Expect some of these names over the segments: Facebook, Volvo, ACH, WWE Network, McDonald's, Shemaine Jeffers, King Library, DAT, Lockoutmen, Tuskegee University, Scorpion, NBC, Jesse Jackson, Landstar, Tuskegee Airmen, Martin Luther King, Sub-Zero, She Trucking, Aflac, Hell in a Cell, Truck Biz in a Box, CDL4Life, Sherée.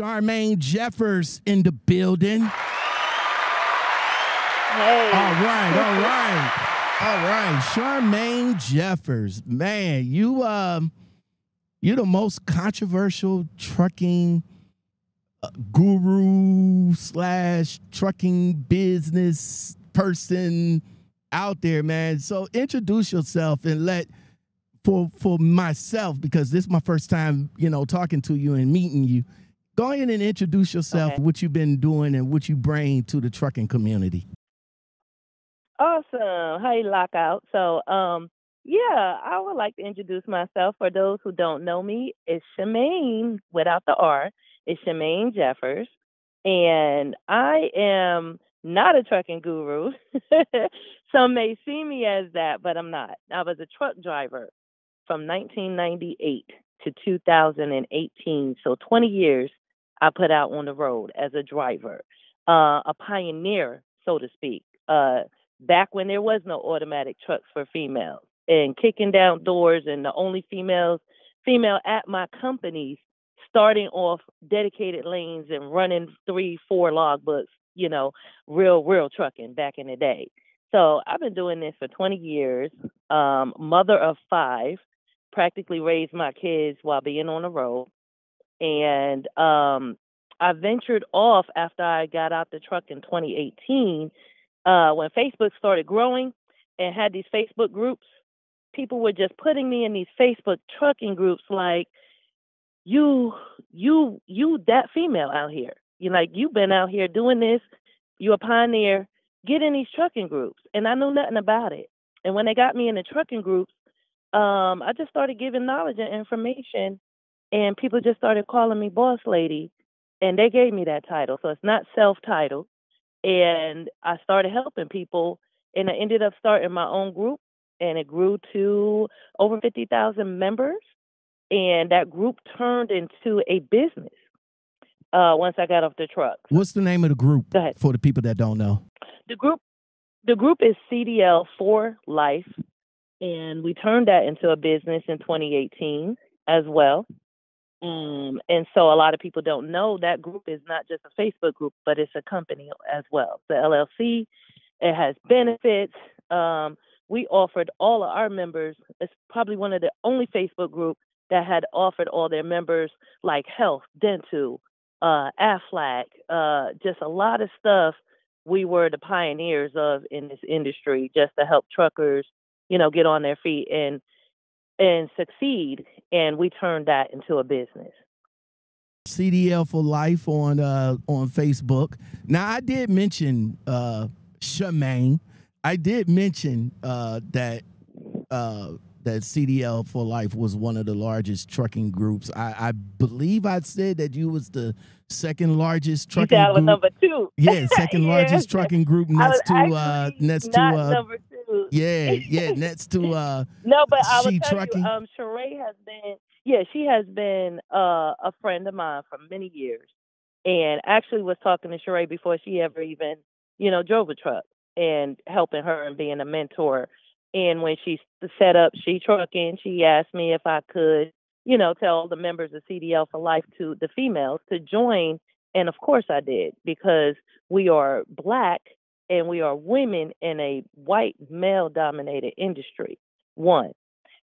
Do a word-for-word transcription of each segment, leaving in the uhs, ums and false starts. Shemaine Jeffers in the building. Hey. All right, all right. All right, Shemaine Jeffers. Man, you um, you're the most controversial trucking uh, guru slash trucking business person out there, man. So introduce yourself and let for for myself, because this is my first time, you know, talking to you and meeting you. Go ahead and introduce yourself, okay, what you've been doing and what you bring to the trucking community. Awesome. Hey, Lockout. So, um, yeah, I would like to introduce myself. For those who don't know me, it's Shemaine, without the R, it's Shemaine Jeffers. And I am not a trucking guru. Some may see me as that, but I'm not. I was a truck driver from nineteen ninety-eight to two thousand eighteen. So twenty years I put out on the road as a driver, uh, a pioneer, so to speak. Uh, back when there was no automatic trucks for females, and kicking down doors, and the only females, female at my companies, starting off dedicated lanes and running three, four log books, you know, real, real trucking back in the day. So I've been doing this for twenty years, um, mother of five, practically raised my kids while being on the road. And um, I ventured off after I got out the truck in twenty eighteen, Uh, when Facebook started growing and had these Facebook groups, people were just putting me in these Facebook trucking groups like, you, you, you, that female out here. You're like, you've been out here doing this. You're a pioneer. Get in these trucking groups. And I knew nothing about it. And when they got me in the trucking groups, um, I just started giving knowledge and information, and people just started calling me boss lady, and they gave me that title. So it's not self-titled. And I started helping people, and I ended up starting my own group, and it grew to over fifty thousand members. And that group turned into a business uh, once I got off the truck. What's the name of the group for the people that don't know? The group, the group is C D L four Life, and we turned that into a business in twenty eighteen as well. Um, and so a lot of people don't know that group is not just a Facebook group, but it's a company as well. The L L C, it has benefits. Um, we offered all of our members, it's probably one of the only Facebook group that had offered all their members like health, dental, uh, Aflac, uh, just a lot of stuff we were the pioneers of in this industry, just to help truckers, you know, get on their feet and and succeed, and we turned that into a business. C D L for Life on uh, on Facebook. Now, I did mention uh, Shemaine. I did mention uh, that uh, that C D L for Life was one of the largest trucking groups. I, I believe I said that you was the second largest trucking group. You was number two. Yeah, second yeah. largest trucking group next to uh, next to uh, number two. Yeah, yeah, that's to uh no, but I was telling you, um, Sherée has been, yeah, she has been uh, a friend of mine for many years, and actually was talking to Sherée before she ever even, you know, drove a truck, and helping her and being a mentor. And when she set up She Trucking, she asked me if I could, you know, tell the members of C D L for Life to the females to join, and of course I did, because we are Black. And we are women in a white, male-dominated industry, one.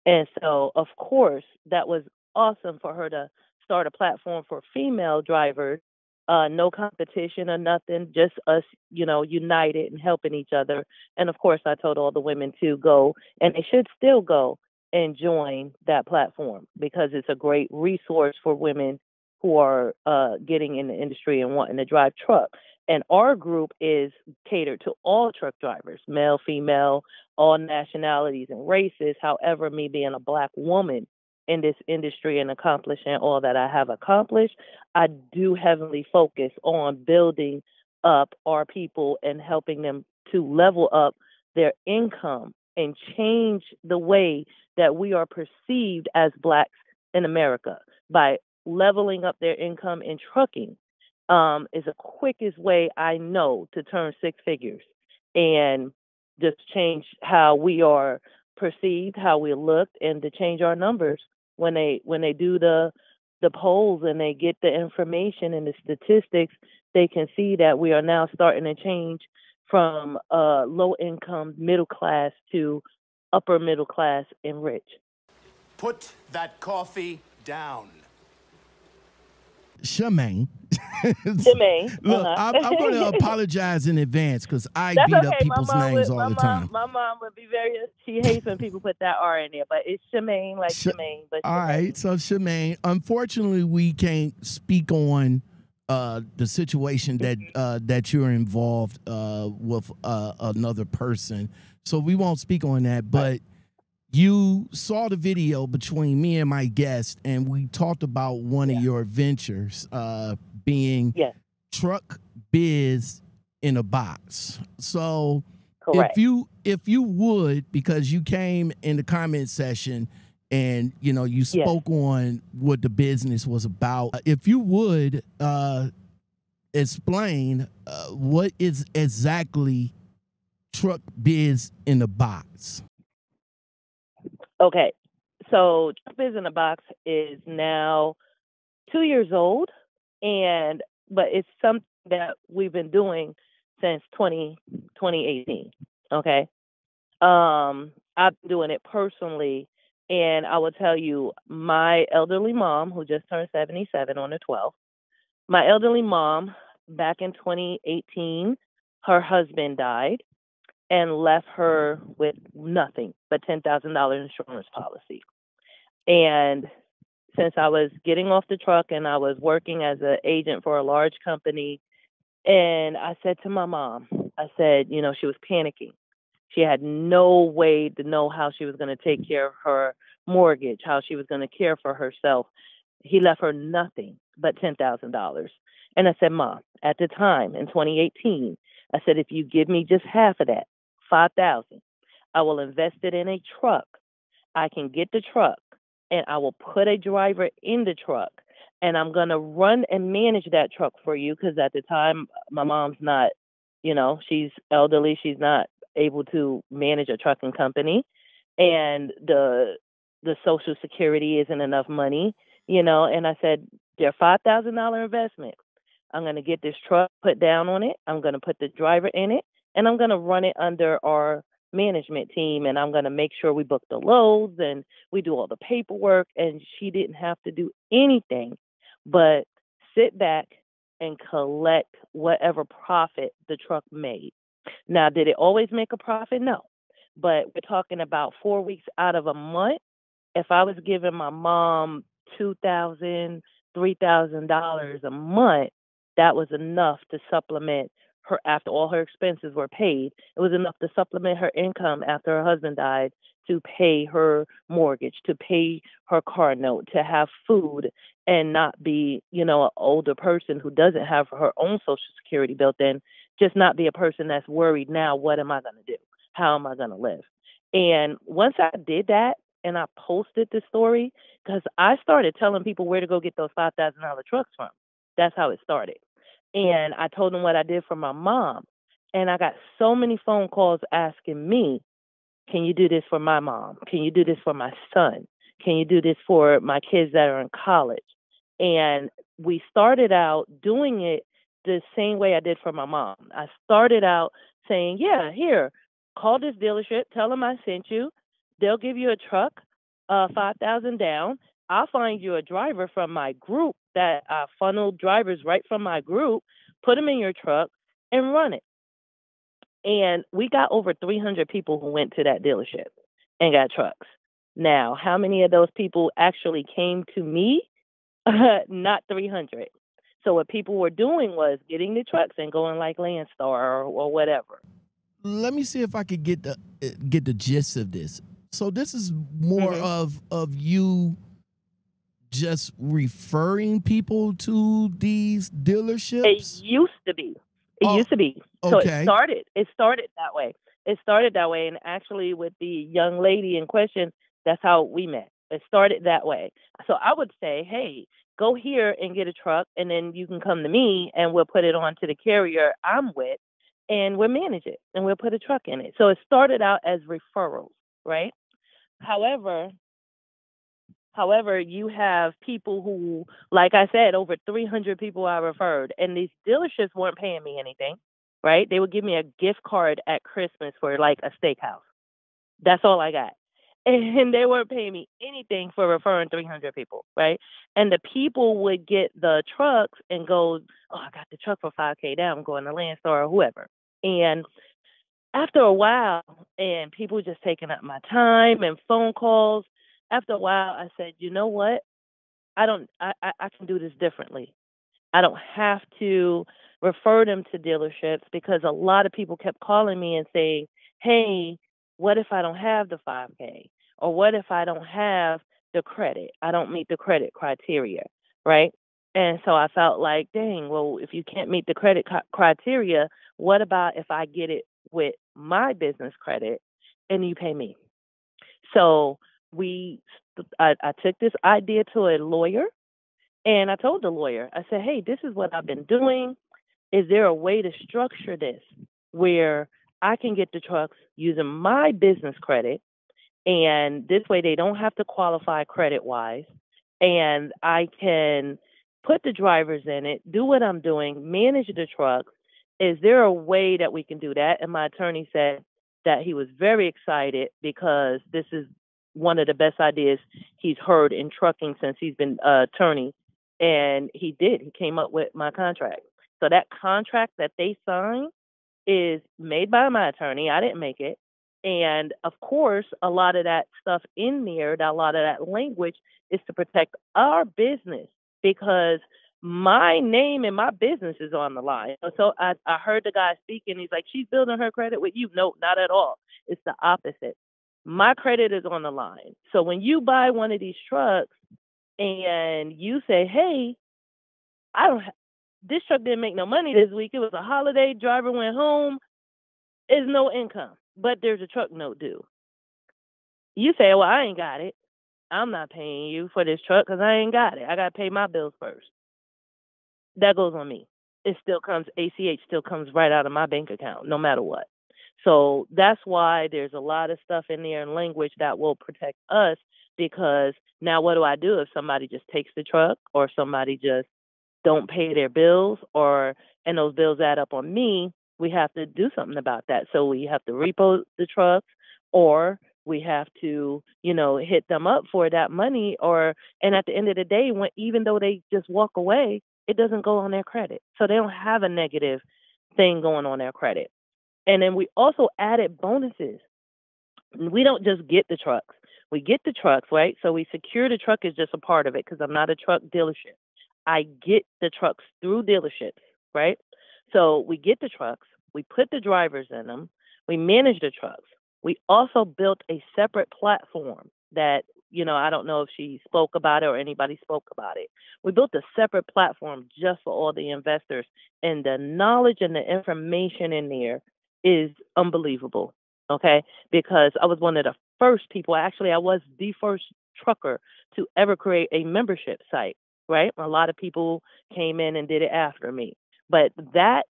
And so, of course, that was awesome for her to start a platform for female drivers, uh, no competition or nothing, just us, you know, united and helping each other. And, of course, I told all the women to go, and they should still go and join that platform, because it's a great resource for women who are uh, getting in the industry and wanting to drive trucks. And our group is catered to all truck drivers, male, female, all nationalities and races. However, me being a Black woman in this industry and accomplishing all that I have accomplished, I do heavily focus on building up our people and helping them to level up their income and change the way that we are perceived as Blacks in America by leveling up their income in trucking. Um, is the quickest way I know to turn six figures and just change how we are perceived, how we looked, and to change our numbers when they when they do the the polls and they get the information and the statistics, they can see that we are now starting to change from uh, low income, middle class to upper middle class and rich. Put that coffee down. Shemaine. Shemaine. Look, uh-huh. I'm, I'm going to apologize in advance because I That's beat okay. up people's names would, all the mom, time. My mom would be very, she hates when people put that R in there, but it's Shemaine, like Sh Shemaine. But all Shemaine. Right, so Shemaine, unfortunately, we can't speak on uh, the situation that, uh, that you're involved uh, with uh, another person. So we won't speak on that, but you saw the video between me and my guest, and we talked about one yeah. of your ventures uh, being yeah. Truck Biz in a Box. So Correct. if you if you would, because you came in the comment session and, you know, you spoke yeah. on what the business was about, if you would uh, explain uh, what is exactly Truck Biz in a Box. Okay, so Truck Biz in a Box is now two years old, and but it's something that we've been doing since twenty eighteen. Okay, um, I've been doing it personally, and I will tell you, my elderly mom, who just turned seventy-seven on the twelfth, my elderly mom back in twenty eighteen, her husband died and left her with nothing but ten thousand dollars insurance policy. And since I was getting off the truck and I was working as an agent for a large company, and I said to my mom, I said, you know, she was panicking. She had no way to know how she was going to take care of her mortgage, how she was going to care for herself. He left her nothing but ten thousand dollars. And I said, Mom, at the time in twenty eighteen, I said, if you give me just half of that, five thousand dollars, I will invest it in a truck. I can get the truck, and I will put a driver in the truck, and I'm going to run and manage that truck for you, because at the time, my mom's not, you know, she's elderly. She's not able to manage a trucking company, and the the Social Security isn't enough money, you know. And I said, their five thousand dollar investment, I'm going to get this truck put down on it. I'm going to put the driver in it, and I'm going to run it under our management team, and I'm going to make sure we book the loads and we do all the paperwork. And she didn't have to do anything but sit back and collect whatever profit the truck made. Now, did it always make a profit? No. But we're talking about four weeks out of a month. If I was giving my mom two thousand dollars, three thousand dollars a month, that was enough to supplement her after all her expenses were paid. It was enough to supplement her income after her husband died, to pay her mortgage, to pay her car note, to have food and not be, you know, an older person who doesn't have her own Social Security built in, just not be a person that's worried now, what am I going to do? How am I going to live? And once I did that and I posted the story, because I started telling people where to go get those five thousand dollar trucks from. That's how it started. And I told them what I did for my mom. And I got so many phone calls asking me, can you do this for my mom? Can you do this for my son? Can you do this for my kids that are in college? And we started out doing it the same way I did for my mom. I started out saying, yeah, here, call this dealership, tell them I sent you. They'll give you a truck, uh, five thousand dollars down. I'll find you a driver from my group, that I funneled drivers right from my group, put them in your truck and run it. And we got over three hundred people who went to that dealership and got trucks. Now, how many of those people actually came to me? Not three hundred. So what people were doing was getting the trucks and going like Landstar or, or whatever. Let me see if I could get the get the gist of this. So this is more mm-hmm. of of you just referring people to these dealerships? It used to be. It oh, used to be. So okay. it started. It started that way. It started that way. And actually with the young lady in question, that's how we met. It started that way. So I would say, hey, go here and get a truck, and then you can come to me and we'll put it on to the carrier I'm with, and we'll manage it and we'll put a truck in it. So it started out as referrals, right? However, However, you have people who, like I said, over three hundred people I referred, and these dealerships weren't paying me anything, right? They would give me a gift card at Christmas for like a steakhouse. That's all I got. And they weren't paying me anything for referring three hundred people, right? And the people would get the trucks and go, oh, I got the truck for five K down, I'm going to Landstar or whoever. And after a while, and people just taking up my time and phone calls, after a while, I said, you know what? I don't. I, I, I can do this differently. I don't have to refer them to dealerships, because a lot of people kept calling me and saying, hey, what if I don't have the five K? Or what if I don't have the credit? I don't meet the credit criteria, right? And so I felt like, dang, well, if you can't meet the credit co- criteria, what about if I get it with my business credit and you pay me? So we, I, I took this idea to a lawyer, and I told the lawyer, I said, hey, this is what I've been doing. Is there a way to structure this where I can get the trucks using my business credit, and this way they don't have to qualify credit-wise, and I can put the drivers in it, do what I'm doing, manage the trucks? Is there a way that we can do that? And my attorney said that he was very excited, because this is one of the best ideas he's heard in trucking since he's been an attorney. And he did. He came up with my contract. So that contract that they signed is made by my attorney. I didn't make it. And of course, a lot of that stuff in there, that a lot of that language is to protect our business, because my name and my business is on the line. So I, I heard the guy speaking. He's like, she's building her credit with you. No, not at all. It's the opposite. My credit is on the line. So when you buy one of these trucks and you say, hey, I don't, ha- this truck didn't make no money this week. It was a holiday. Driver went home. There's no income, but there's a truck note due. You say, well, I ain't got it. I'm not paying you for this truck because I ain't got it. I got to pay my bills first. That goes on me. It still comes, A C H still comes right out of my bank account, no matter what. So that's why there's a lot of stuff in there in language that will protect us, because now what do I do if somebody just takes the truck, or somebody just don't pay their bills, or and those bills add up on me? We have to do something about that. So we have to repo the trucks, or we have to, you know, hit them up for that money. Or and at the end of the day, when even though they just walk away, it doesn't go on their credit. So they don't have a negative thing going on their credit. And then we also added bonuses. We don't just get the trucks. We get the trucks, right? So we secure the truck is just a part of it, because I'm not a truck dealership. I get the trucks through dealerships, right? So we get the trucks. We put the drivers in them. We manage the trucks. We also built a separate platform that, you know, I don't know if she spoke about it or anybody spoke about it. We built a separate platform just for all the investors, and the knowledge and the information in there is unbelievable, okay? Because I was one of the first people, actually I was the first trucker to ever create a membership site, right? A lot of people came in and did it after me. But that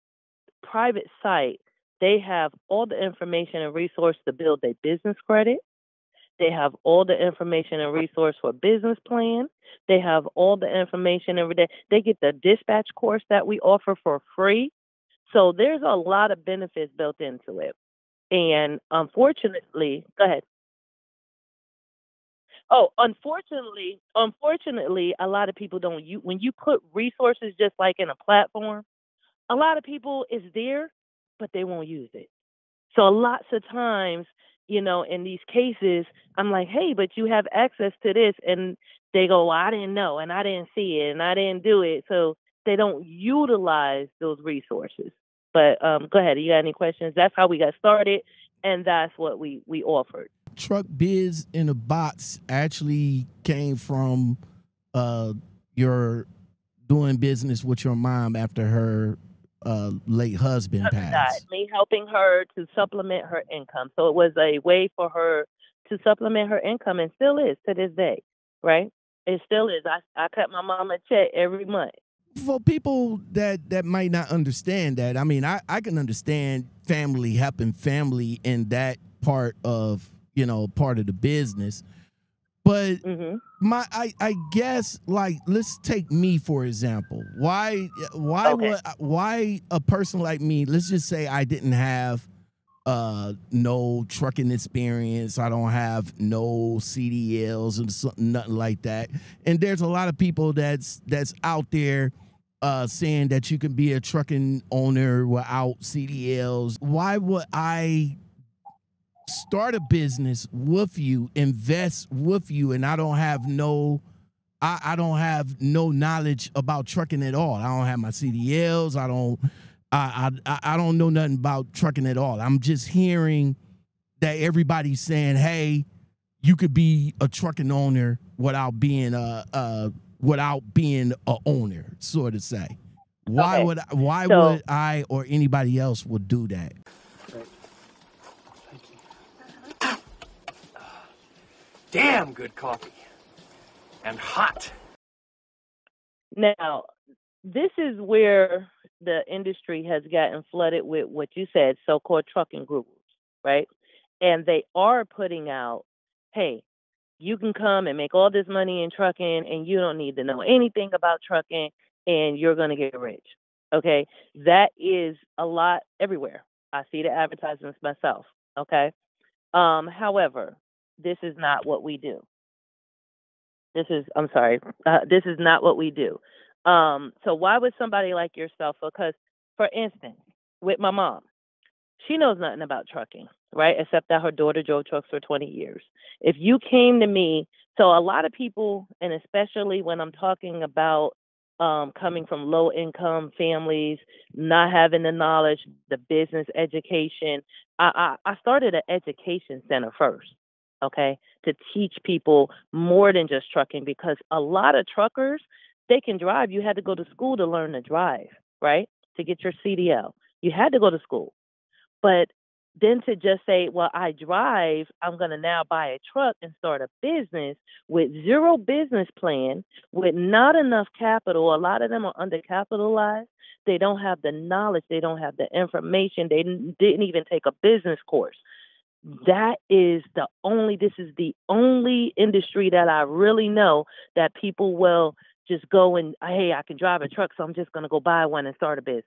private site, they have all the information and resource to build their business credit. They have all the information and resource for business plan. They have all the information every day. They get the dispatch course that we offer for free. So there's a lot of benefits built into it. And unfortunately, go ahead. Oh, unfortunately, unfortunately, a lot of people don't, you, when you put resources just like in a platform, a lot of people is there, but they won't use it. So lots of times, you know, in these cases, I'm like, hey, but you have access to this. And they go, well, I didn't know, and I didn't see it, and I didn't do it. So they don't utilize those resources. But um, go ahead. You got any questions? That's how we got started, and that's what we, we offered. Truck Biz in a Box actually came from uh, your doing business with your mom after her Uh, late husband passed. Me helping her to supplement her income. So it was a way for her to supplement her income, and still is to this day, right? It still is. I, I cut my mom a check every month. For people that, that might not understand that, I mean, I, I can understand family helping family in that part of, you know, part of the business. But mm-hmm. my, I, I guess, like, let's take me for example. Why, why, okay. would, why a person like me? Let's just say I didn't have uh, no trucking experience. I don't have no C D Ls and something, nothing like that. And there's a lot of people that's that's out there uh, saying that you can be a trucking owner without C D Ls. Why would I start a business with you, invest with you, and I don't have no, I, I don't have no knowledge about trucking at all. I don't have my C D Ls. I don't, I, I, I don't know nothing about trucking at all. I'm just hearing that everybody's saying, hey, you could be a trucking owner without being a, a without being a owner, so to say. Why okay. would, I, why so would I or anybody else would do that? Damn good coffee and hot. Now, this is where the industry has gotten flooded with what you said, so-called trucking groups, right? And they are putting out, hey, you can come and make all this money in trucking and you don't need to know anything about trucking and you're going to get rich. Okay. That is a lot everywhere. I see the advertisements myself. Okay. Um, however, this is not what we do. This is, I'm sorry, uh, this is not what we do. Um, so why would somebody like yourself, because, for instance, with my mom, she knows nothing about trucking, right, except that her daughter drove trucks for twenty years. If you came to me, so a lot of people, and especially when I'm talking about um, coming from low-income families, not having the knowledge, the business education, I, I, I started an education center first. Okay, to teach people more than just trucking, because a lot of truckers, they can drive. You had to go to school to learn to drive, right, to get your C D L. You had to go to school. But then to just say, well, I drive, I'm going to now buy a truck and start a business with zero business plan, with not enough capital. A lot of them are undercapitalized. They don't have the knowledge. They don't have the information. They didn't even take a business course. That is the only, this is the only industry that I really know that people will just go and, hey, I can drive a truck, so I'm just going to go buy one and start a business.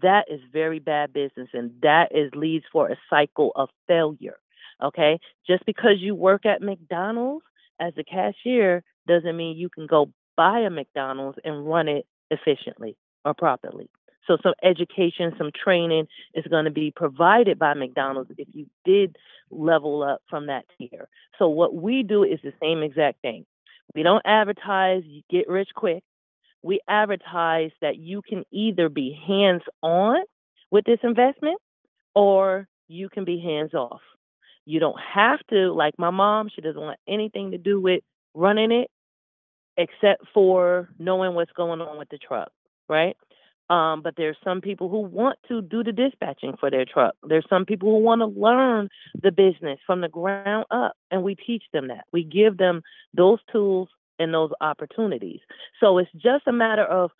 That is very bad business, and that is leads for a cycle of failure, okay? Just because you work at McDonald's as a cashier doesn't mean you can go buy a McDonald's and run it efficiently or properly. So some education, some training is going to be provided by McDonald's if you did level up from that tier. So what we do is the same exact thing. We don't advertise get rich quick. We advertise that you can either be hands-on with this investment or you can be hands-off. You don't have to, like my mom, she doesn't want anything to do with running it except for knowing what's going on with the truck, right? Um, but there's some people who want to do the dispatching for their truck. There's some people who want to learn the business from the ground up, and we teach them that. We give them those tools and those opportunities. So it's just a matter of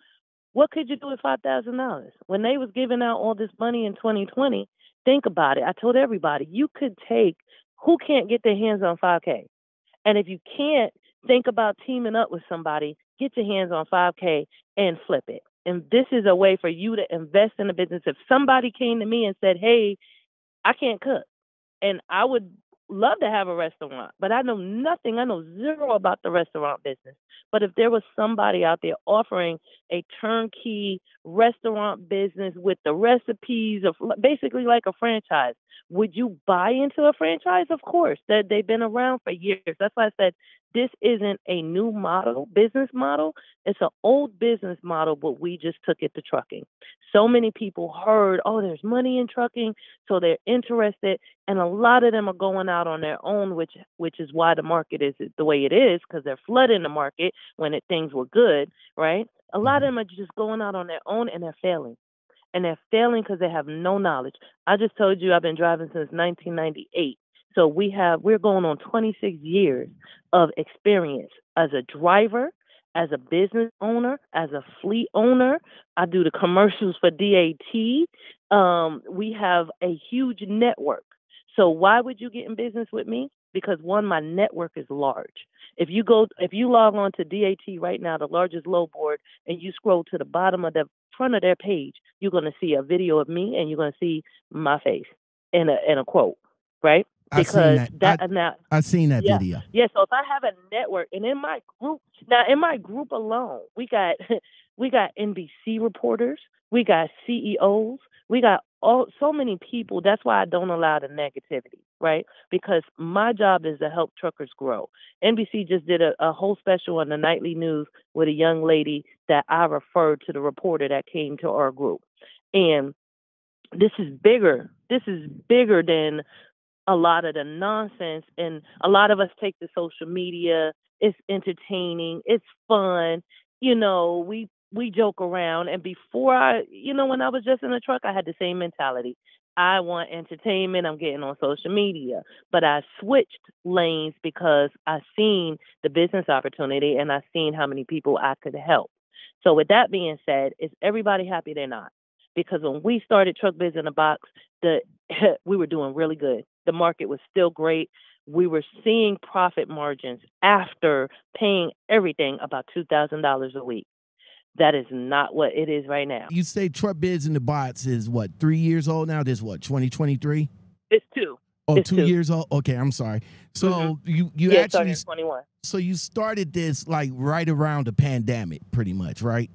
what could you do with five thousand dollars? When they was giving out all this money in twenty twenty, think about it. I told everybody, you could take who can't get their hands on five K? And if you can't, think about teaming up with somebody, get your hands on five K and flip it. And this is a way for you to invest in a business. If somebody came to me and said, hey, I can't cook, and I would love to have a restaurant, but I know nothing, I know zero about the restaurant business. But if there was somebody out there offering a turnkey restaurant business with the recipes, of basically like a franchise, would you buy into a franchise? Of course. That they've been around for years. That's why I said this isn't a new model, business model. It's an old business model, but we just took it to trucking. So many people heard, oh, there's money in trucking, so they're interested, and a lot of them are going out on their own, which which is why the market is the way it is, because they're flooding the market when it, things were good, right? A lot of them are just going out on their own, and they're failing. And they're failing because they have no knowledge. I just told you I've been driving since nineteen ninety-eight. So we have, we're going on twenty-six years of experience as a driver, as a business owner, as a fleet owner. I do the commercials for D A T. Um, we have a huge network. So why would you get in business with me? Because one, my network is large. If you go, if you log on to D A T right now, the largest load board, and you scroll to the bottom of the front of their page, you're going to see a video of me, and you're going to see my face and a and a quote, right? Because I've seen that, that I, now, I've seen that yeah, video. Yeah. So if I have a network, and in my group now, in my group alone, we got we got N B C reporters, we got C E Os, we got all so many people. That's why I don't allow the negativity, right? Because my job is to help truckers grow. N B C just did a, a whole special on the nightly news with a young lady that I referred to the reporter that came to our group, and this is bigger. This is bigger than a lot of the nonsense, and a lot of us take to social media. It's entertaining, it's fun, you know, we we joke around. And before I, you know, when I was just in a truck, I had the same mentality. I want entertainment, I'm getting on social media. But I switched lanes because I seen the business opportunity, and I seen how many people I could help. So with that being said, is everybody happy? They're not. Because when we started Truck Biz in a Box, the we were doing really good. The market was still great. We were seeing profit margins after paying everything about two thousand dollars a week. That is not what it is right now. You say Truck Biz in the Box is what, three years old now? This is what, twenty twenty-three? It's two. Oh, it's two, two years old? Okay, I'm sorry. So mm-hmm. you, you yeah, actually started twenty-one. So you started this like right around the pandemic pretty much, right?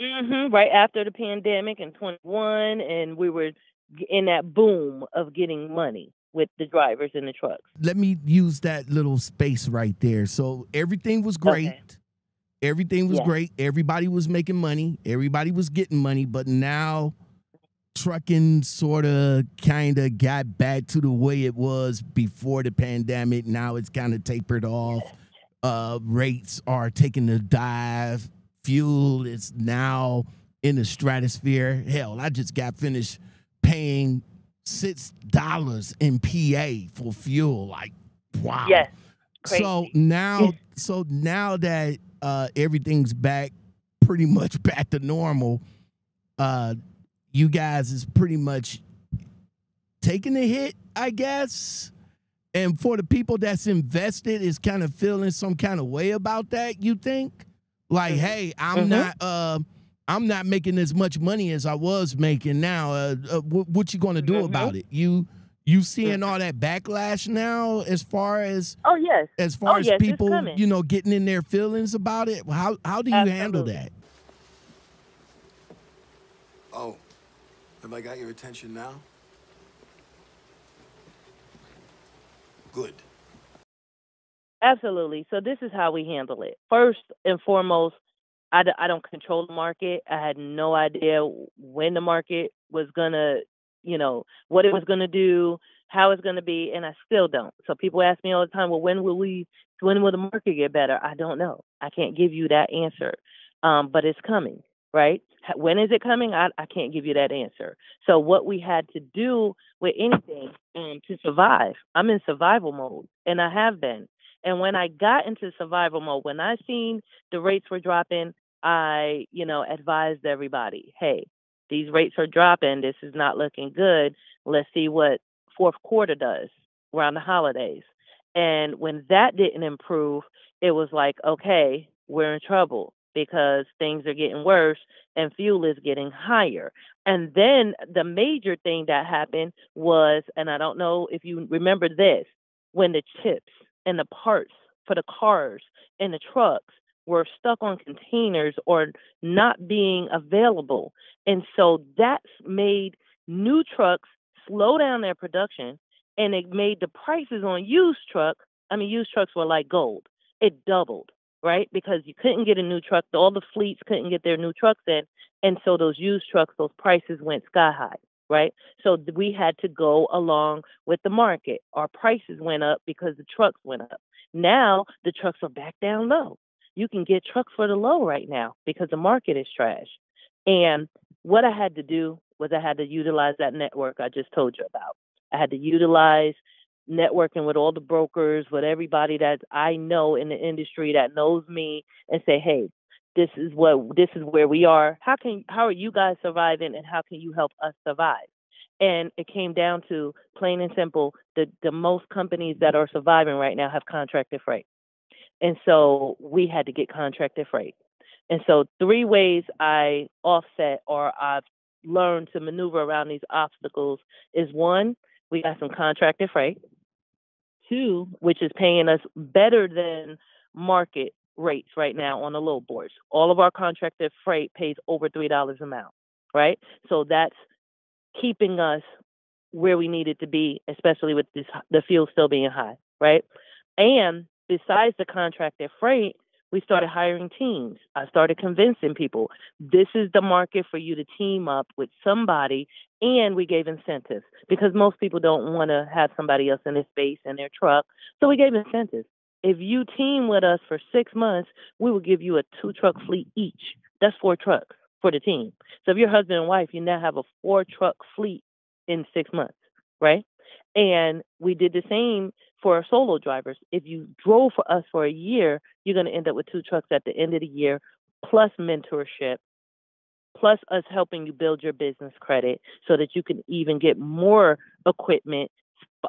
Mm-hmm. Right after the pandemic in twenty-one, and we were in that boom of getting money with the drivers in the trucks. Let me use that little space right there. So everything was great. Okay. Everything was yeah. great. Everybody was making money. Everybody was getting money. But now trucking sort of kind of got back to the way it was before the pandemic. Now it's kind of tapered off. Uh, rates are taking a dive. Fuel is now in the stratosphere. Hell, I just got finished paying six dollars in P A for fuel. Like, wow. Yes. Crazy. So now, so now that uh, everything's back, pretty much back to normal, uh, you guys is pretty much taking a hit, I guess. And for the people that's invested, is kind of feeling some kind of way about that, you think? Like, mm-hmm. hey, I'm mm-hmm. not... Uh, I'm not making as much money as I was making now. Uh, uh, what, what you going to do mm-hmm. about it? You you seeing all that backlash now as far as oh yes, as far oh, as yes, people you know getting in their feelings about it. How how do you Absolutely. handle that? Oh, have I got your attention now? Good. Absolutely. So this is how we handle it. First and foremost, I, d I don't control the market. I had no idea when the market was going to, you know, what it was going to do, how it's going to be, and I still don't. So people ask me all the time, well, when will we, when will the market get better? I don't know. I can't give you that answer, um, but it's coming, right? When is it coming? I, I can't give you that answer. So what we had to do with anything um, to survive, I'm in survival mode, and I have been. And when I got into survival mode, when I seen the rates were dropping, I, you know, advised everybody, hey, these rates are dropping. This is not looking good. Let's see what fourth quarter does around the holidays. And when that didn't improve, it was like, okay, we're in trouble because things are getting worse and fuel is getting higher. And then the major thing that happened was, and I don't know if you remember this, when the chips and the parts for the cars and the trucks were stuck on containers or not being available. And so that's made new trucks slow down their production, and it made the prices on used trucks, I mean, used trucks were like gold. It doubled, right? Because you couldn't get a new truck. All the fleets couldn't get their new trucks in. And so those used trucks, those prices went sky high. Right. So we had to go along with the market. Our prices went up because the trucks went up. Now the trucks are back down low. You can get trucks for the low right now because the market is trash. And what I had to do was I had to utilize that network I just told you about. I had to utilize networking with all the brokers, with everybody that I know in the industry that knows me, and say, hey, This is what this is where we are. How can how are you guys surviving, and how can you help us survive? And it came down to plain and simple: the the most companies that are surviving right now have contracted freight. And so we had to get contracted freight. And so three ways I offset or I've learned to maneuver around these obstacles is, one, we got some contracted freight. Two, which is paying us better than market rates right now on the load boards. All of our contracted freight pays over three dollars a mile, right? So that's keeping us where we needed to be, especially with this, the fuel still being high, right? And besides the contracted freight, we started hiring teams. I started convincing people, this is the market for you to team up with somebody, and we gave incentives because most people don't want to have somebody else in their space and their truck. So we gave incentives. If you team with us for six months, we will give you a two-truck fleet each. That's four trucks for the team. So if you're husband and wife, you now have a four-truck fleet in six months, right? And we did the same for our solo drivers. If you drove for us for a year, you're going to end up with two trucks at the end of the year, plus mentorship, plus us helping you build your business credit so that you can even get more equipment,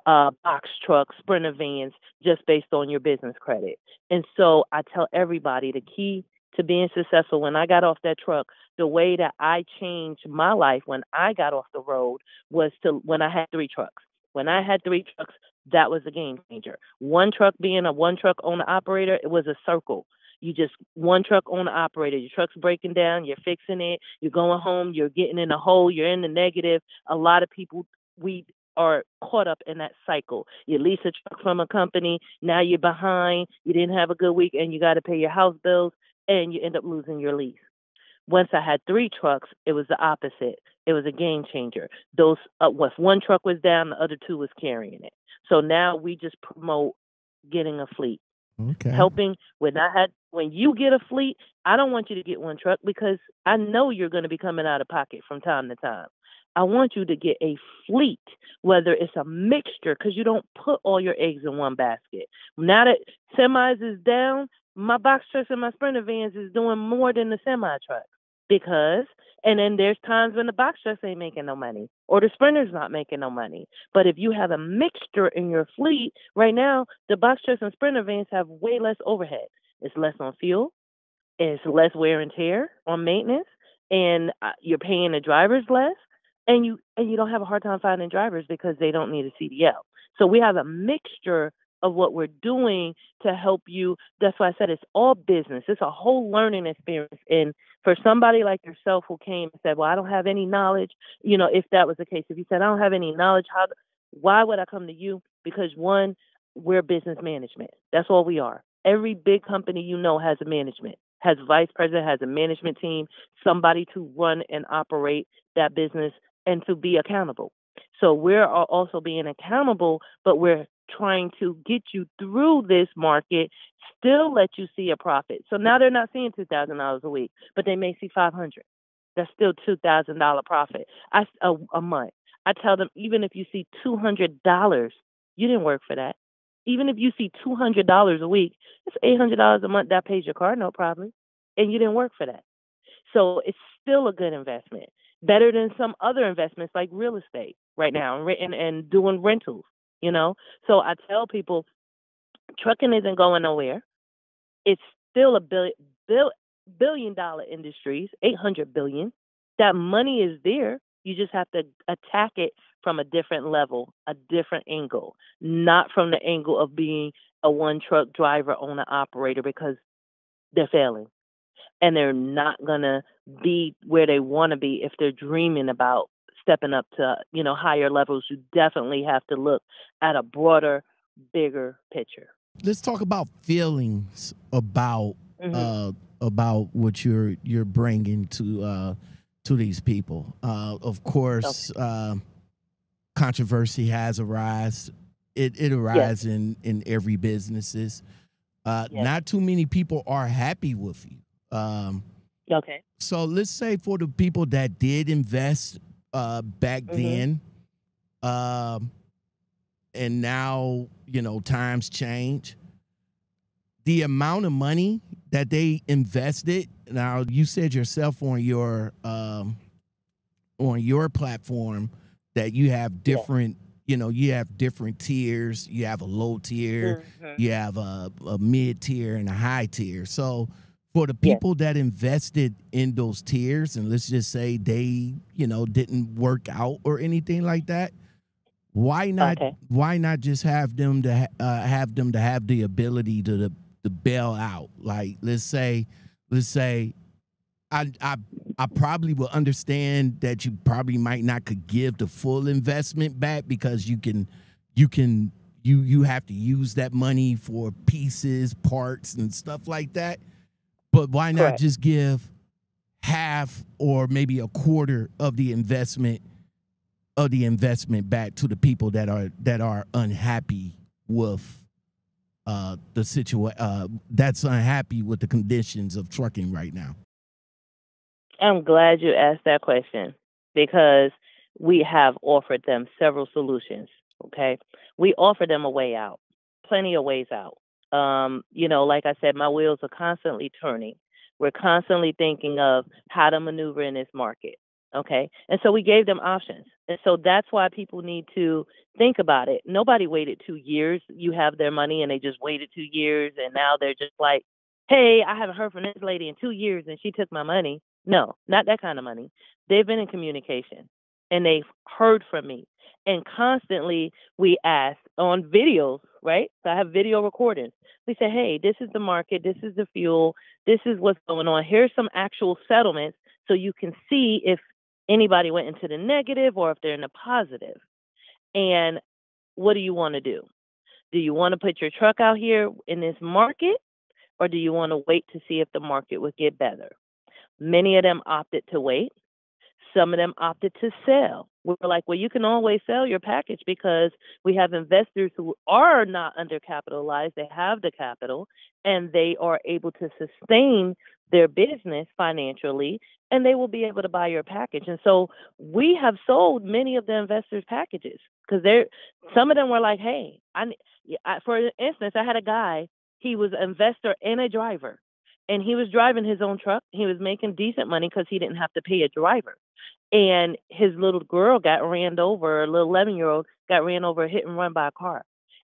uh, box trucks, Sprinter vans, just based on your business credit. And so I tell everybody the key to being successful. When I got off that truck, the way that I changed my life when I got off the road was to when I had three trucks. When I had three trucks, that was a game changer. One truck being a one truck owner operator, it was a circle. You just one truck owner operator, your truck's breaking down, you're fixing it, you're going home, you're getting in a hole, you're in the negative. A lot of people, we are caught up in that cycle. You lease a truck from a company, now you're behind, you didn't have a good week, and you got to pay your house bills, and you end up losing your lease. Once I had three trucks, it was the opposite. It was a game changer. Those, uh, if one truck was down, the other two was carrying it. So now we just promote getting a fleet. Okay. Helping when I had when you get a fleet, I don't want you to get one truck because I know you're going to be coming out of pocket from time to time. I want you to get a fleet, whether it's a mixture, because you don't put all your eggs in one basket. Now that semis is down, my box trucks and my Sprinter vans is doing more than the semi trucks. Because, and then there's times when the box trucks ain't making no money or the Sprinter's not making no money. But if you have a mixture in your fleet, right now, the box trucks and Sprinter vans have way less overhead. It's less on fuel. It's less wear and tear on maintenance. And you're paying the drivers less. And you and you don't have a hard time finding drivers because they don't need a C D L. So we have a mixture of what we're doing to help you. That's why I said it's all business. It's a whole learning experience. And for somebody like yourself who came and said, well, I don't have any knowledge, you know, if that was the case, if you said, I don't have any knowledge, how? Why would I come to you? Because one, we're business management. That's all we are. Every big company you know has a management, has a vice president, has a management team, somebody to run and operate that business and to be accountable. So we're also being accountable, but we're trying to get you through this market, still let you see a profit. So now they're not seeing two thousand dollars a week, but they may see five hundred dollars. That's still two thousand dollars profit I, a, a month. I tell them, even if you see two hundred dollars, you didn't work for that. Even if you see two hundred dollars a week, it's eight hundred dollars a month. That pays your car note probably, and you didn't work for that. So it's still a good investment, better than some other investments like real estate right now and, and doing rentals. You know, so I tell people trucking isn't going nowhere. It's still a billion, bill, billion dollar industries, eight hundred billion. That money is there. You just have to attack it from a different level, a different angle, not from the angle of being a one truck driver, owner, operator, because they're failing and they're not going to be where they want to be if they're dreaming about stepping up to, you know, higher levels. You definitely have to look at a broader, bigger picture. Let's talk about feelings about mm-hmm. uh, about what you're you're bringing to uh, to these people. Uh, of course, okay. uh, controversy has arisen. It it arises yes. in in every businesses. Uh, yes. Not too many people are happy with you. Um, okay. So let's say for the people that did invest uh back mm-hmm. then um and now, you know, times change, the amount of money that they invested. Now, you said yourself on your um on your platform that you have different you know, you have different tiers. You have a low tier, mm-hmm. you have a, a mid tier and a high tier. So for the people yeah. that invested in those tiers, and let's just say they, you know, didn't work out or anything like that, why not? Okay. Why not just have them to ha uh, have them to have the ability to, to to bail out? Like, let's say, let's say, I I I probably will understand that you probably might not could give the full investment back because you can you can you you have to use that money for pieces, parts, and stuff like that. But why not Correct. Just give half or maybe a quarter of the investment? Of the investment back to the people that are that are unhappy with uh, the situation uh, that's unhappy with the conditions of trucking right now. I'm glad you asked that question because we have offered them several solutions. Okay, we offer them a way out, plenty of ways out. Um, you know, like I said, my wheels are constantly turning. We're constantly thinking of how to maneuver in this market. Okay. And so we gave them options. And so that's why people need to think about it. Nobody waited two years. You have their money and they just waited two years. And now they're just like, hey, I haven't heard from this lady in two years and she took my money. No, not that kind of money. They've been in communication and they've heard from me. And constantly we ask on videos, right? So I have video recordings. We say, hey, this is the market. This is the fuel. This is what's going on. Here's some actual settlements so you can see if anybody went into the negative or if they're in the positive. And what do you want to do? Do you want to put your truck out here in this market or do you want to wait to see if the market would get better? Many of them opted to wait. Some of them opted to sell. We were like, well, you can always sell your package because we have investors who are not undercapitalized. They have the capital and they are able to sustain their business financially, and they will be able to buy your package. And so we have sold many of the investors' packages because they're some of them were like, hey, I, I, for instance, I had a guy, he was an investor and a driver, and he was driving his own truck. He was making decent money because he didn't have to pay a driver. And his little girl got ran over, a little eleven-year-old got ran over, hit and run by a car.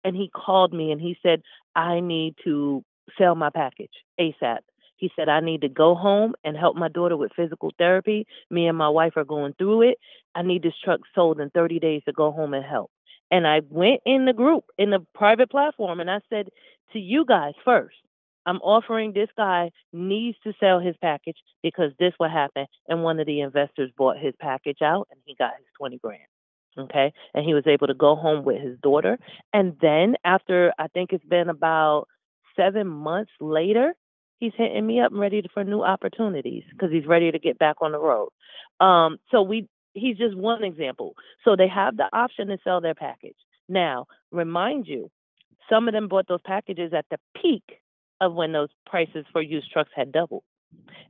And he called me and he said, I need to sell my package ASAP. He said, I need to go home and help my daughter with physical therapy. Me and my wife are going through it. I need this truck sold in thirty days to go home and help. And I went in the group, in the private platform, and I said to you guys first, I'm offering this guy needs to sell his package because this will happen. And one of the investors bought his package out and he got his twenty grand. Okay. And he was able to go home with his daughter. And then after, I think it's been about seven months later, he's hitting me up and ready to, for new opportunities because he's ready to get back on the road. Um, so we he's just one example. So they have the option to sell their package. Now, remind you, some of them bought those packages at the peak of when those prices for used trucks had doubled.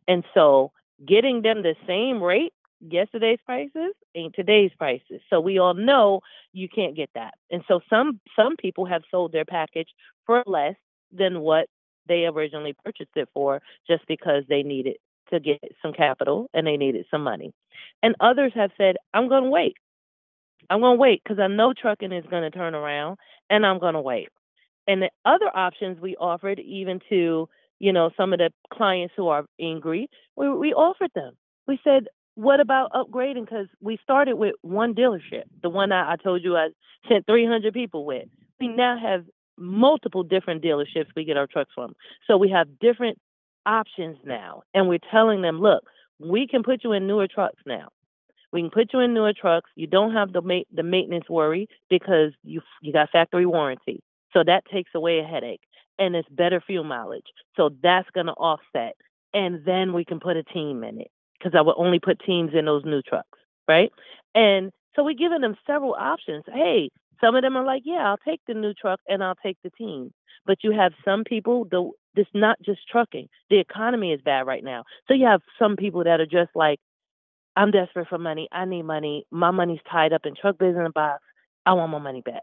And so getting them the same rate, yesterday's prices ain't today's prices. So we all know you can't get that. And so some some people have sold their package for less than what they originally purchased it for just because they needed to get some capital and they needed some money. And others have said, I'm going to wait. I'm going to wait because I know trucking is going to turn around and I'm going to wait. And the other options we offered even to, you know, some of the clients who are angry, we, we offered them. We said, what about upgrading? Because we started with one dealership, the one I, I told you I sent three hundred people with. We now have multiple different dealerships we get our trucks from. So we have different options now. And we're telling them, look, we can put you in newer trucks now. We can put you in newer trucks. You don't have the ma the maintenance worry because you you got factory warranty. So that takes away a headache. And it's better fuel mileage. So that's going to offset. And then we can put a team in it because I would only put teams in those new trucks, right? And so we're giving them several options. Hey, some of them are like, yeah, I'll take the new truck and I'll take the team. But you have some people, the, it's not just trucking. The economy is bad right now. So you have some people that are just like, I'm desperate for money. I need money. My money's tied up in Truck Biz in a Box. I want my money back.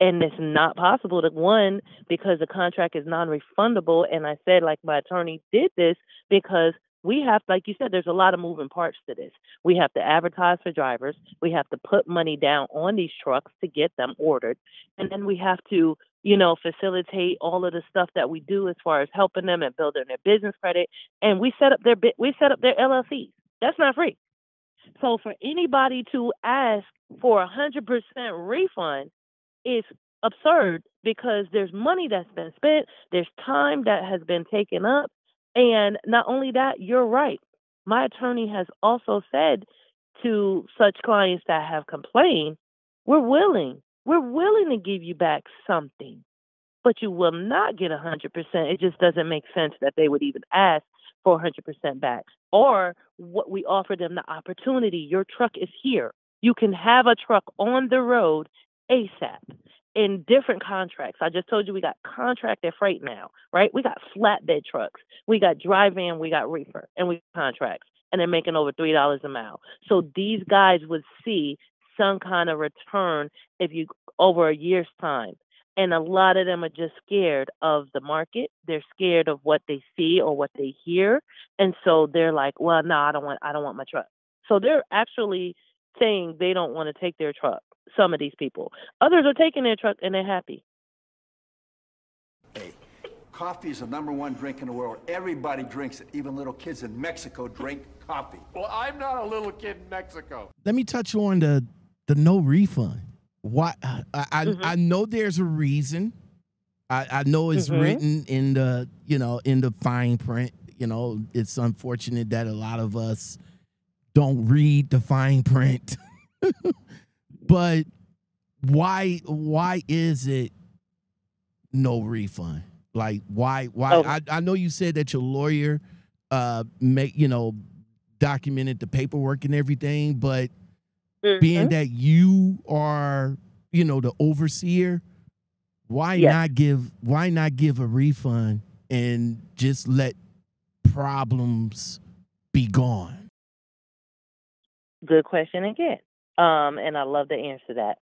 And it's not possible to, one, because the contract is non-refundable. And I said, like, my attorney did this because we have, like you said, there's a lot of moving parts to this. We have to advertise for drivers. We have to put money down on these trucks to get them ordered. And then we have to, you know, facilitate all of the stuff that we do as far as helping them and building their business credit. And we set up their, we set up their L L Cs. That's not free. So for anybody to ask for a hundred percent refund is absurd, because there's money that's been spent, there's time that has been taken up, and not only that, you're right. My attorney has also said to such clients that have complained, we're willing, we're willing to give you back something, but you will not get one hundred percent. It just doesn't make sense that they would even ask for one hundred percent back. Or what we offer them, the opportunity, your truck is here. You can have a truck on the road ASAP. In different contracts. I just told you we got contracted freight now, right? We got flatbed trucks. We got dry van, we got reefer, and we got contracts. And they're making over three dollars a mile. So these guys would see some kind of return if you over a year's time. And a lot of them are just scared of the market. They're scared of what they see or what they hear. And so they're like, well, no, I don't want I don't want my truck. So they're actually saying they don't want to take their truck. Some of these people. Others are taking their truck and they're happy. Hey, coffee is the number one drink in the world. Everybody drinks it. Even little kids in Mexico drink coffee. Well, I'm not a little kid in Mexico. Let me touch on the the no refund. Why? I I, mm-hmm. I know there's a reason. I, I know it's mm-hmm. written in the you know in the fine print. You know, it's unfortunate that a lot of us don't read the fine print. But why why is it no refund? Like why why oh. I, I know you said that your lawyer uh make you know documented the paperwork and everything, but mm-hmm. being that you are, you know, the overseer, why yes. not give why not give a refund and just let problems be gone? Good question again. Um, and I love the answer to that.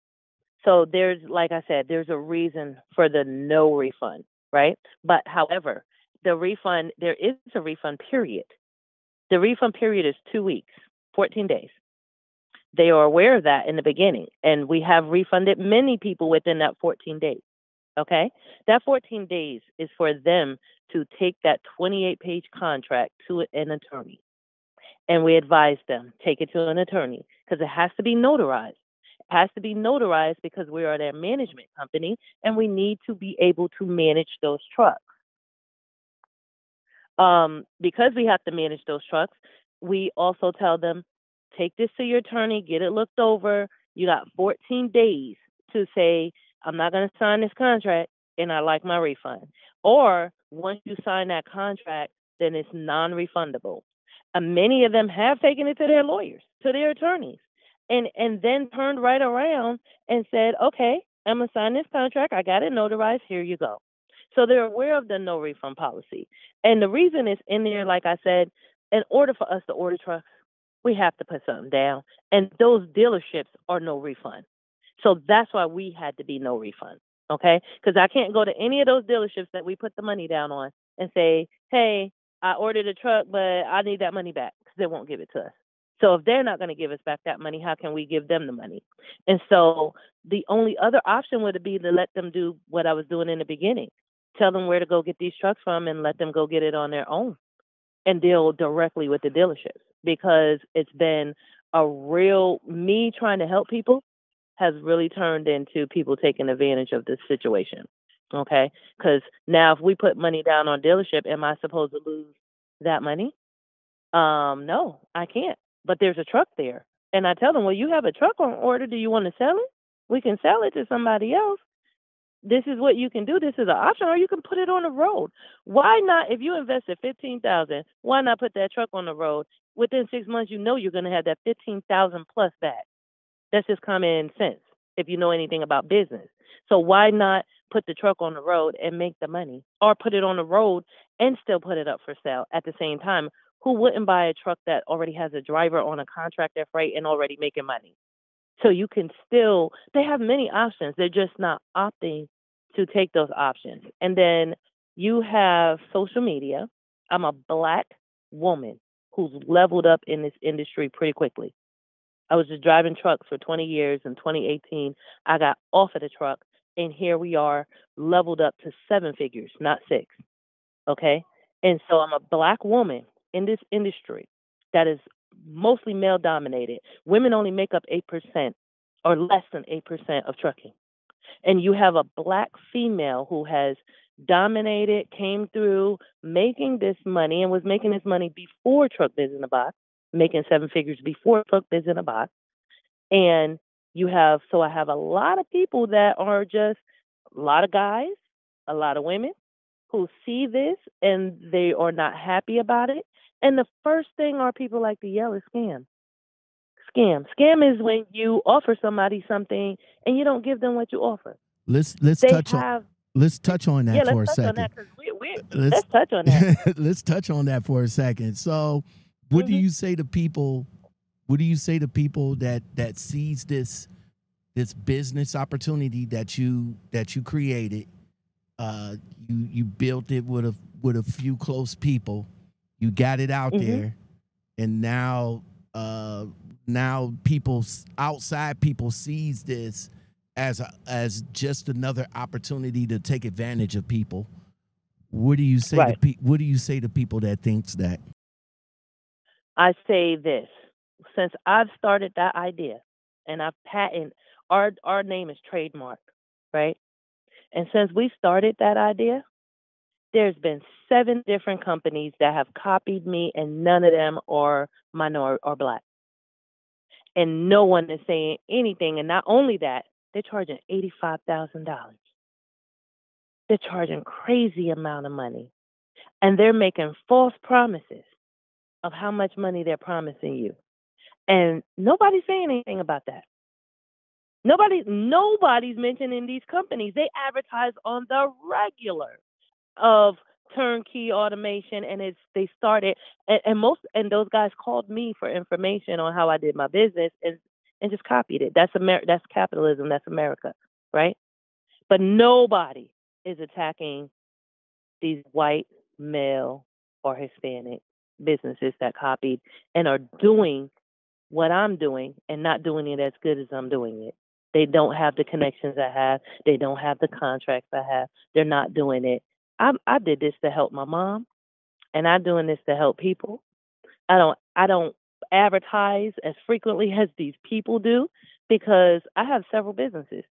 So there's, like I said, there's a reason for the no refund, right? But however, the refund, there is a refund period. The refund period is two weeks, fourteen days. They are aware of that in the beginning. And we have refunded many people within that fourteen days. Okay. That fourteen days is for them to take that twenty-eight page contract to an attorney. And we advise them, take it to an attorney, because it has to be notarized. It has to be notarized because we are their management company and we need to be able to manage those trucks. Um, because we have to manage those trucks, we also tell them, take this to your attorney, get it looked over. You got fourteen days to say, I'm not going to sign this contract and I like my refund. Or once you sign that contract, then it's non-refundable. Uh, many of them have taken it to their lawyers, to their attorneys, and, and then turned right around and said, okay, I'm going to sign this contract. I got it notarized. Here you go. So they're aware of the no refund policy. And the reason it's in there, like I said, in order for us to order trucks, we have to put something down. And those dealerships are no refund. So that's why we had to be no refund, okay? Because I can't go to any of those dealerships that we put the money down on and say, hey, I ordered a truck, but I need that money back, because they won't give it to us. So if they're not going to give us back that money, how can we give them the money? And so the only other option would be to let them do what I was doing in the beginning, tell them where to go get these trucks from and let them go get it on their own and deal directly with the dealerships, because it's been a real, me trying to help people has really turned into people taking advantage of this situation. Okay, because now if we put money down on dealership, am I supposed to lose that money? Um, no, I can't. But there's a truck there. And I tell them, well, you have a truck on order. Do you want to sell it? We can sell it to somebody else. This is what you can do. This is an option, or you can put it on the road. Why not? If you invested fifteen thousand dollars, why not put that truck on the road? Within six months, you know you're going to have that fifteen thousand dollars plus back. That's just common sense if you know anything about business. So why not put the truck on the road and make the money, or put it on the road and still put it up for sale at the same time? Who wouldn't buy a truck that already has a driver on a contract at freight and already making money? So you can still, they have many options. They're just not opting to take those options. And then you have social media. I'm a Black woman. who's leveled up in this industry pretty quickly. I was just driving trucks for twenty years. In twenty eighteen, I got off of the truck, and here we are leveled up to seven figures, not six, okay? And so I'm a Black woman in this industry that is mostly male-dominated. Women only make up eight percent or less than eight percent of trucking. And you have a Black female who has dominated, came through, making this money, and was making this money before Truck Biz in a Box, making seven figures before Truck Biz in a Box. And you have, so I have a lot of people that are just, a lot of guys, a lot of women who see this and they are not happy about it. And the first thing our people like to yell is scam. Scam. Scam is when you offer somebody something and you don't give them what you offer. Let's let's they touch have, on let's touch on that yeah, for a second. That we're, we're, let's, let's touch on that. Let's touch on that for a second. So, what mm-hmm. do you say to people? What do you say to people that that sees this this business opportunity that you that you created? Uh, you you built it with a with a few close people. You got it out mm-hmm. there, and now. Uh, Now people outside people sees this as a, as just another opportunity to take advantage of people. What do you say right. to pe what do you say to people that thinks that? I say this. Since I've started that idea and I've patented our our name is trademark, right? And since we started that idea, there's been seven different companies that have copied me and none of them are minor or Black. And no one is saying anything. And not only that, they're charging eighty-five thousand dollars. They're charging crazy amount of money. And they're making false promises of how much money they're promising you. And nobody's saying anything about that. Nobody, nobody's mentioning these companies. They advertise on the regular of turnkey automation, and it's they started and, and most and those guys called me for information on how I did my business and and just copied it. That's Amer that's capitalism, that's America, right? But nobody is attacking these white, male, or Hispanic businesses that copied and are doing what I'm doing and not doing it as good as I'm doing it. They don't have the connections I have, they don't have the contracts I have, they're not doing it. I, I did this to help my mom, and I'm doing this to help people. I don't I don't advertise as frequently as these people do because I have several businesses,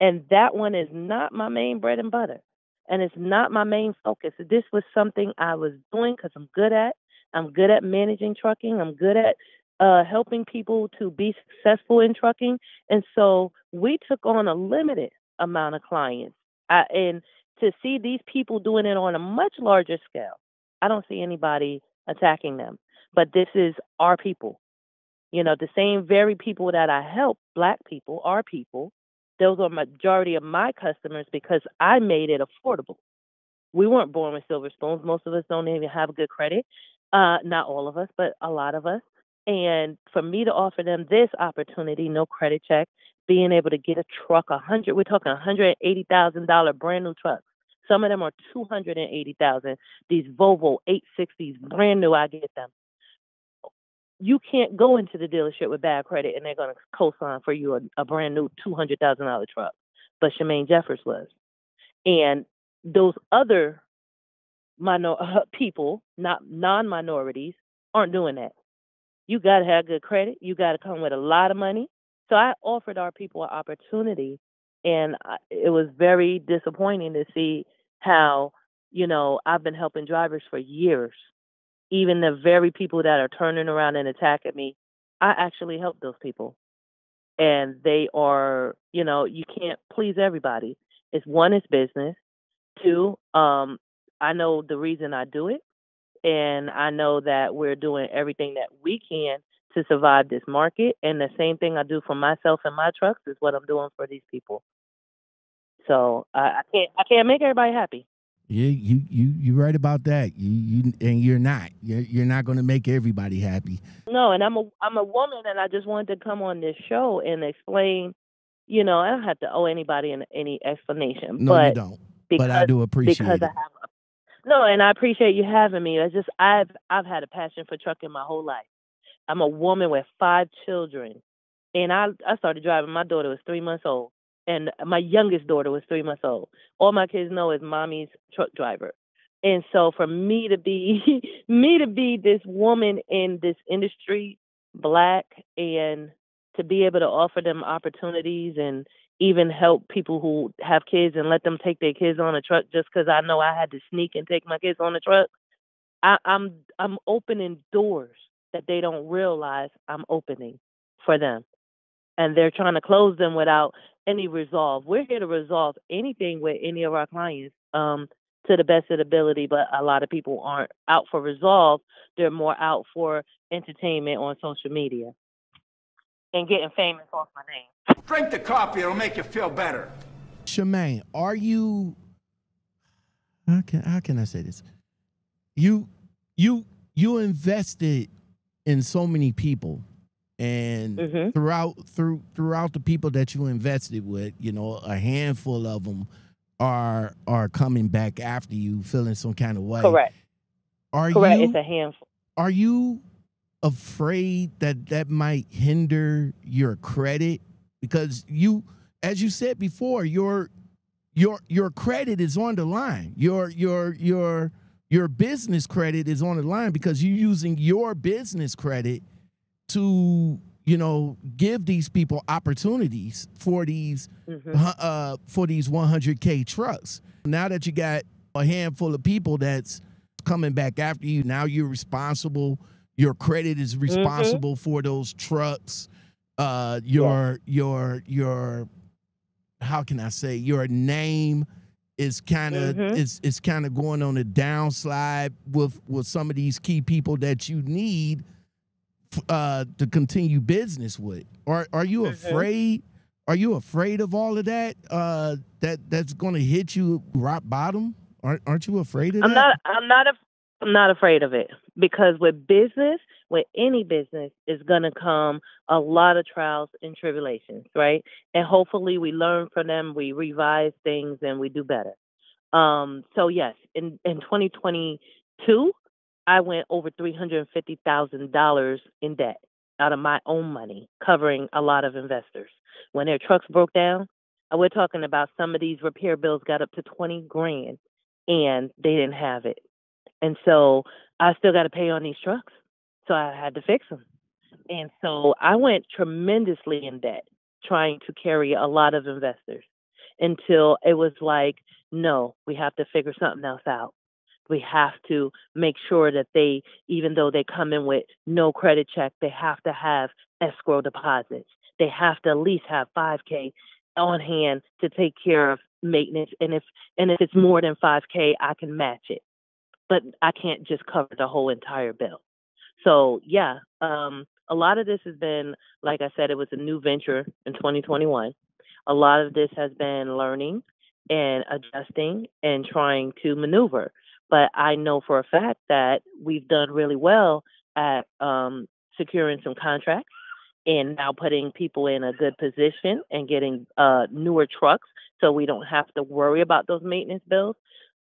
and that one is not my main bread and butter, and it's not my main focus. This was something I was doing because I'm good at. I'm good at managing trucking. I'm good at uh, helping people to be successful in trucking, and so we took on a limited amount of clients. I, and to see these people doing it on a much larger scale, I don't see anybody attacking them. But this is our people. You know, the same very people that I help, Black people, our people, those are majority of my customers because I made it affordable. We weren't born with silver spoons. Most of us don't even have good credit. Uh, not all of us, but a lot of us. And for me to offer them this opportunity, no credit check, being able to get a truck, a hundred, we're talking one hundred eighty thousand dollar brand new trucks. Some of them are two hundred eighty thousand dollars. These Volvo eight sixties, brand new, I get them. You can't go into the dealership with bad credit and they're going to co-sign for you a, a brand new two hundred thousand dollar truck. But Shemaine Jeffers was. And those other minor, uh, people, not non-minorities, aren't doing that. You got to have good credit. You got to come with a lot of money. So I offered our people an opportunity, and it was very disappointing to see how, you know, I've been helping drivers for years. Even the very people that are turning around and attacking me, I actually help those people. And they are, you know, you can't please everybody. It's one, it's business. Two, um, I know the reason I do it, and I know that we're doing everything that we can to survive this market, and the same thing I do for myself and my trucks is what I'm doing for these people. So uh, I can't, I can't make everybody happy. Yeah, you, you, you're right about that. You, you, and you're not, you're, you're not going to make everybody happy. No, and I'm a, I'm a woman, and I just wanted to come on this show and explain. You know, I don't have to owe anybody any explanation. No, but you don't. Because, but I do appreciate because it. I have No, and I appreciate you having me. It's just I've I've had a passion for trucking my whole life. I'm a woman with five children, and I I started driving. My daughter was three months old, and my youngest daughter was three months old. All my kids know is mommy's truck driver. And so for me to be me to be this woman in this industry, Black, and to be able to offer them opportunities and even help people who have kids and let them take their kids on a truck just because I know I had to sneak and take my kids on a truck. I, I'm I'm opening doors that they don't realize I'm opening for them. And they're trying to close them without any resolve. We're here to resolve anything with any of our clients um, to the best of the ability, but a lot of people aren't out for resolve. They're more out for entertainment on social media and getting famous off my name. Drink the coffee, it'll make you feel better. Shemaine, are you, how can, how can I say this? You, you, you invested in so many people, and mm-hmm. throughout, through, throughout the people that you invested with, you know, a handful of them are, are coming back after you feeling some kind of way. Correct. Are Correct. You, it's a handful. Are you afraid that that might hinder your credit? Because you, as you said before, your your your credit is on the line. Your your your your business credit is on the line because you're using your business credit to, you know, give these people opportunities for these mm-hmm. uh for these one hundred K trucks. Now that you got a handful of people that's coming back after you, now you're responsible. Your credit is responsible mm-hmm. for those trucks. Uh, your yeah. your your how can I say your name is kind of mm-hmm. is is kind of going on a downslide with with some of these key people that you need uh, to continue business with. Are are you mm-hmm. afraid? Are you afraid of all of that? Uh, that that's going to hit you rock bottom. Aren't aren't you afraid of I'm that? I'm not. I'm not. Af I'm not afraid of it. Because with business, with any business, is going to come a lot of trials and tribulations, right? And hopefully we learn from them, we revise things, and we do better. Um, so, yes, in, in twenty twenty-two, I went over three hundred fifty thousand dollars in debt out of my own money, covering a lot of investors. When their trucks broke down, we're talking about some of these repair bills got up to twenty grand, and they didn't have it. And so I still got to pay on these trucks. So I had to fix them. And so I went tremendously in debt trying to carry a lot of investors until it was like, no, we have to figure something else out. We have to make sure that they, even though they come in with no credit check, they have to have escrow deposits. They have to at least have five K on hand to take care of maintenance. And if, and if it's more than five K, I can match it. But I can't just cover the whole entire bill. So, yeah, um, a lot of this has been, like I said, it was a new venture in twenty twenty-one. A lot of this has been learning and adjusting and trying to maneuver. But I know for a fact that we've done really well at um, securing some contracts and now putting people in a good position and getting uh, newer trucks so we don't have to worry about those maintenance bills.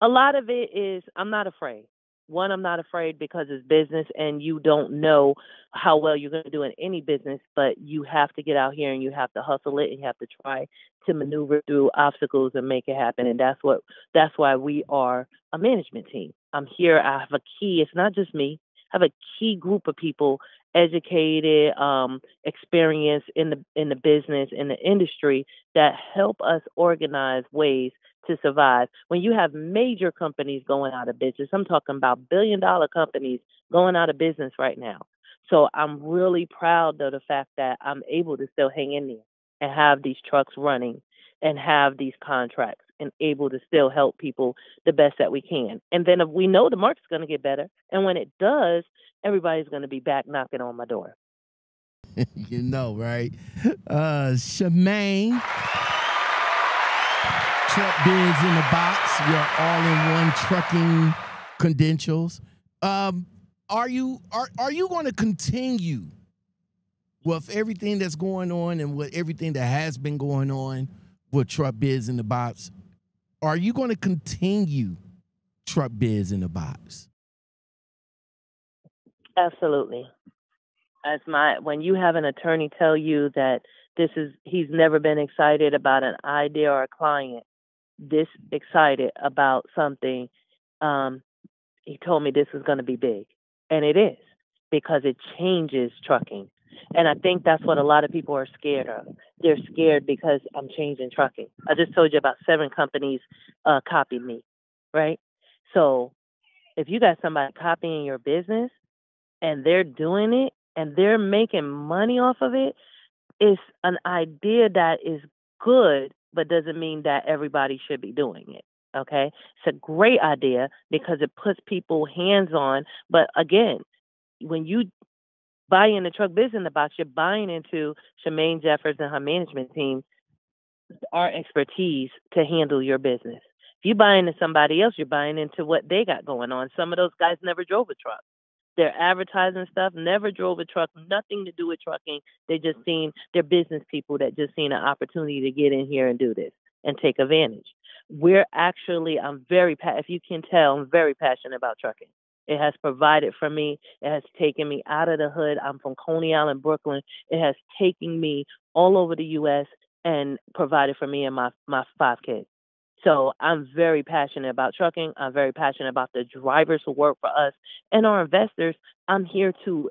A lot of it is I'm not afraid. One, I'm not afraid because it's business and you don't know how well you're going to do in any business, but you have to get out here and you have to hustle it and you have to try to maneuver through obstacles and make it happen. And that's what that's why we are a management team. I'm here. I have a key. It's not just me. I have a key group of people, educated, um, experienced in the in the business, in the industry, that help us organize ways to survive. When you have major companies going out of business, I'm talking about billion dollar companies going out of business right now. So I'm really proud of the fact that I'm able to still hang in there and have these trucks running and have these contracts and able to still help people the best that we can. And then if we know the market's going to get better. And when it does, everybody's going to be back knocking on my door. You know, right? Uh, Shemaine. Truck Biz in a Box, your all-in-one trucking credentials. Um, are you are are you going to continue with everything that's going on and with everything that has been going on with Truck Biz in a Box? Are you going to continue Truck Biz in a Box? Absolutely. As my when you have an attorney tell you that this is he's never been excited about an idea or a client, this excited about something, um, he told me this was going to be big, and it is, because it changes trucking. And I think that's what a lot of people are scared of. They're scared because I'm changing trucking. I just told you about seven companies uh, copied me, right? So if you got somebody copying your business and they're doing it and they're making money off of it, it's an idea that is good, but doesn't mean that everybody should be doing it. Okay. It's a great idea because it puts people hands on. But again, when you buy in the Truck Biz in a Box, you're buying into Shemaine Jeffers and her management team, our expertise to handle your business. If you buy into somebody else, you're buying into what they got going on. Some of those guys never drove a truck. They're advertising stuff, never drove a truck, nothing to do with trucking. They just seen, they're business people that just seen an opportunity to get in here and do this and take advantage. We're actually, I'm very, if you can tell, I'm very passionate about trucking. It has provided for me. It has taken me out of the hood. I'm from Coney Island, Brooklyn. It has taken me all over the U S and provided for me and my, my five kids. So I'm very passionate about trucking. I'm very passionate about the drivers who work for us and our investors. I'm here to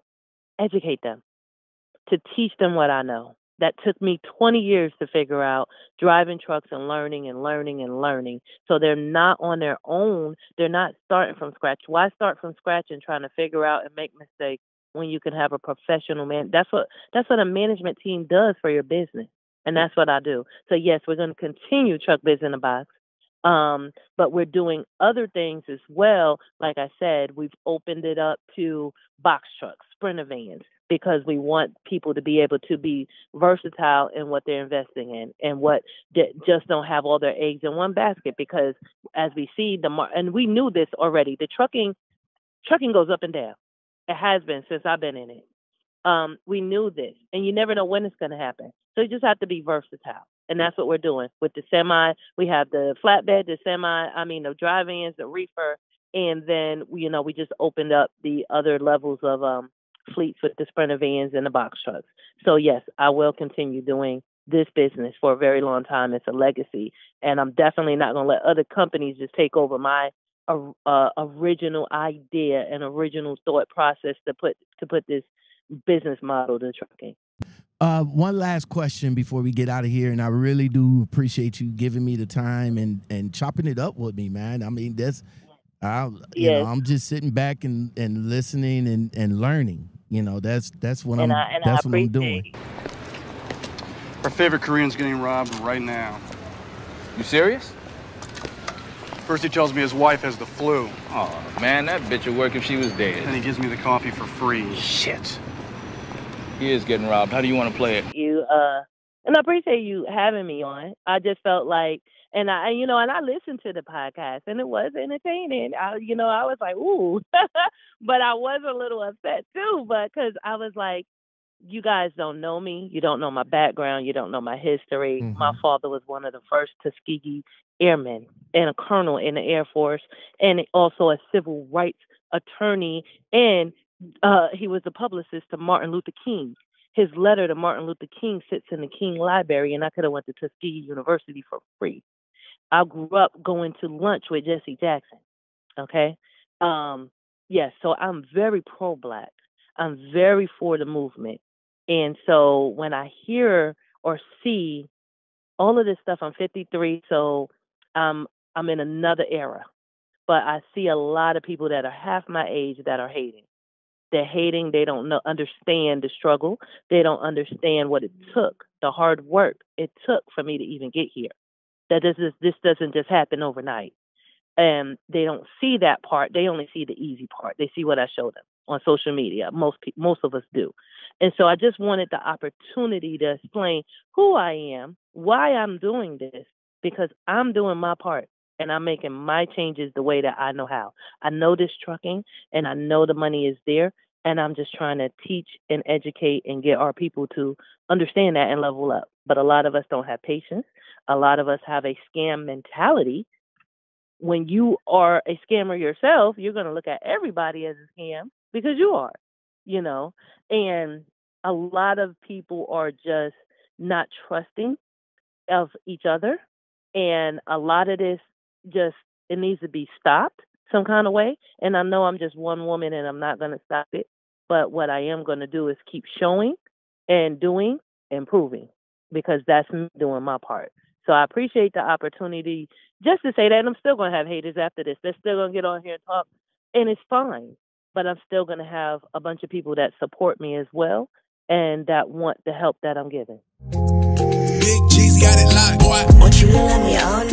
educate them, to teach them what I know. That took me twenty years to figure out, driving trucks and learning and learning and learning. So they're not on their own. They're not starting from scratch. Why start from scratch and trying to figure out and make mistakes when you can have a professional man? That's what that's what a management team does for your business. And that's what I do. So, yes, we're going to continue Truck Biz in a Box. Um, but we're doing other things as well. Like I said, we've opened it up to box trucks, sprinter vans, because we want people to be able to be versatile in what they're investing in and what they just don't have all their eggs in one basket. Because as we see the mar- and we knew this already, the trucking trucking goes up and down. It has been since I've been in it. Um, we knew this, and you never know when it's going to happen. So you just have to be versatile. And that's what we're doing with the semi. We have the flatbed, the semi, I mean, the drive-ins, the reefer. And then, you know, we just opened up the other levels of um, fleets with the sprinter vans and the box trucks. So, yes, I will continue doing this business for a very long time. It's a legacy. And I'm definitely not going to let other companies just take over my uh, uh, original idea and original thought process to put to put this business model to trucking. Uh, one last question before we get out of here, and I really do appreciate you giving me the time and, and chopping it up with me, man. I mean, that's, I, you yes. know, I'm just sitting back and, and listening and, and learning. You know, that's that's what and I'm I, that's I what I'm doing. Our favorite Korean's getting robbed right now. You serious? First he tells me his wife has the flu. Oh man, that bitch would work if she was dead. And he gives me the coffee for free. Shit. He is getting robbed. How do you want to play it? You uh, and I appreciate you having me on. I just felt like, and I, you know, and I listened to the podcast, and it was entertaining. I, you know, I was like, ooh, but I was a little upset too, but because I was like, you guys don't know me, you don't know my background, you don't know my history. Mm-hmm. My father was one of the first Tuskegee Airmen and a colonel in the Air Force, and also a civil rights attorney, and Uh, he was a publicist to Martin Luther King. His letter to Martin Luther King sits in the King Library, and I could have went to Tuskegee University for free. I grew up going to lunch with Jesse Jackson. Okay? Um, yes, yeah, so I'm very pro-Black. I'm very for the movement. And so when I hear or see all of this stuff, I'm fifty-three, so um, I'm in another era. But I see a lot of people that are half my age that are hating. They're hating. They don't know, understand the struggle. They don't understand what it took, the hard work it took for me to even get here. That this is, this doesn't just happen overnight. And they don't see that part. They only see the easy part. They see what I show them on social media. Most most of us do. And so I just wanted the opportunity to explain who I am, why I'm doing this, because I'm doing my part. And I'm making my changes the way that I know how. I know this trucking, and I know the money is there, and I'm just trying to teach and educate and get our people to understand that and level up. But a lot of us don't have patience. A lot of us have a scam mentality when you are a scammer yourself, you're going to look at everybody as a scam because you are, you know, and a lot of people are just not trusting of each other. And a lot of this just, it needs to be stopped some kind of way. And I know I'm just one woman and I'm not going to stop it. But what I am going to do is keep showing and doing and proving, because that's me doing my part. So I appreciate the opportunity just to say that. And I'm still going to have haters after this. They're still going to get on here and talk. And it's fine. But I'm still going to have a bunch of people that support me as well and that want the help that I'm giving. Big G's got it locked, boy. Want you to love me all night.